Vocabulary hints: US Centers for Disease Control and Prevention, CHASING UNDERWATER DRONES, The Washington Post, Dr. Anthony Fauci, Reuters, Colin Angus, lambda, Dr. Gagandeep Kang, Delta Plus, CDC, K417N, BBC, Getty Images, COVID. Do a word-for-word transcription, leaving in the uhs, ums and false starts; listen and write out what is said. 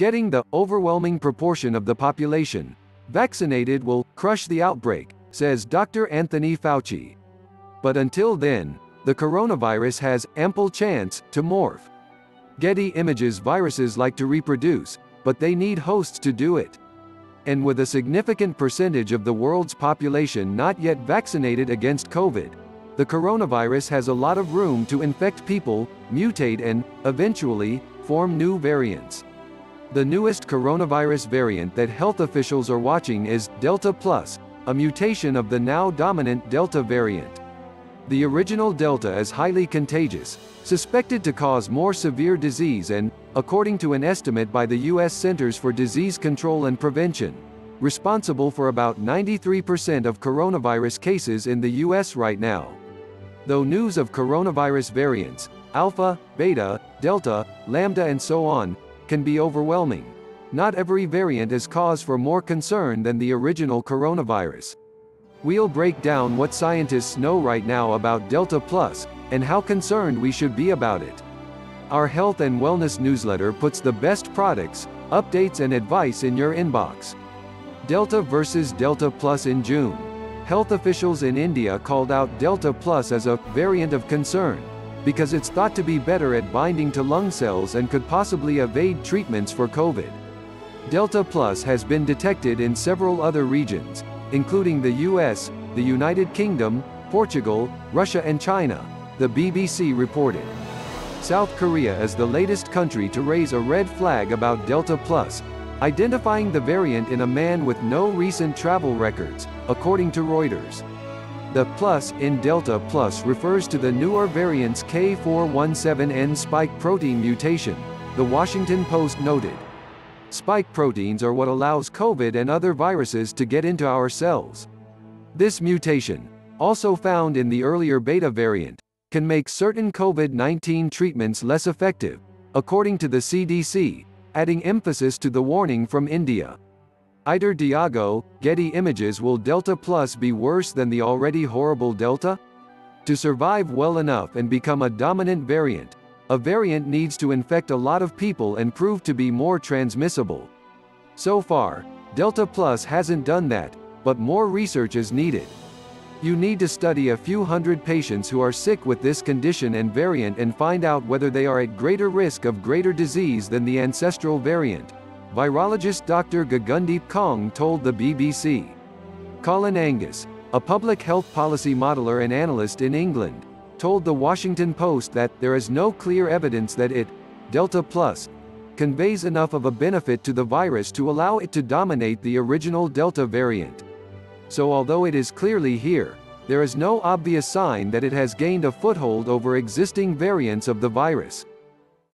Getting the overwhelming proportion of the population vaccinated will crush the outbreak, says Doctor Anthony Fauci. But until then, the coronavirus has ample chance to morph. Getty Images viruses like to reproduce, but they need hosts to do it. And with a significant percentage of the world's population not yet vaccinated against COVID, the coronavirus has a lot of room to infect people, mutate and, eventually, form new variants. The newest coronavirus variant that health officials are watching is Delta Plus, a mutation of the now dominant Delta variant. The original Delta is highly contagious, suspected to cause more severe disease and, according to an estimate by the U S Centers for Disease Control and Prevention, responsible for about ninety-three percent of coronavirus cases in the U S right now. Though news of coronavirus variants, alpha, beta, delta, lambda and so on, can be overwhelming, not every variant is cause for more concern than the original coronavirus. We'll break down what scientists know right now about Delta Plus, and how concerned we should be about it. Our health and wellness newsletter puts the best products, updates and advice in your inbox. Delta versus Delta Plus in June. Health officials in India called out Delta Plus as a variant of concern, because it's thought to be better at binding to lung cells and could possibly evade treatments for COVID. Delta Plus has been detected in several other regions, including the U S, the United Kingdom, Portugal, Russia and China, the B B C reported. South Korea is the latest country to raise a red flag about Delta Plus, identifying the variant in a man with no recent travel records, according to Reuters. The plus in Delta Plus refers to the newer variant's K four one seven N spike protein mutation, The Washington Post noted. Spike proteins are what allows COVID and other viruses to get into our cells. This mutation, also found in the earlier beta variant, can make certain COVID nineteen treatments less effective, according to the C D C, adding emphasis to the warning from India. Iter Diago, Getty Images. Will Delta Plus be worse than the already horrible Delta? To survive well enough and become a dominant variant, a variant needs to infect a lot of people and prove to be more transmissible. So far, Delta Plus hasn't done that, but more research is needed. You need to study a few hundred patients who are sick with this condition and variant and find out whether they are at greater risk of greater disease than the ancestral variant, virologist Doctor Gagandeep Kang told the B B C. Colin Angus, a public health policy modeler and analyst in England, told The Washington Post that there is no clear evidence that it, Delta Plus, conveys enough of a benefit to the virus to allow it to dominate the original Delta variant. So although it is clearly here, there is no obvious sign that it has gained a foothold over existing variants of the virus.